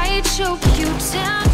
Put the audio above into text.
I choke you down.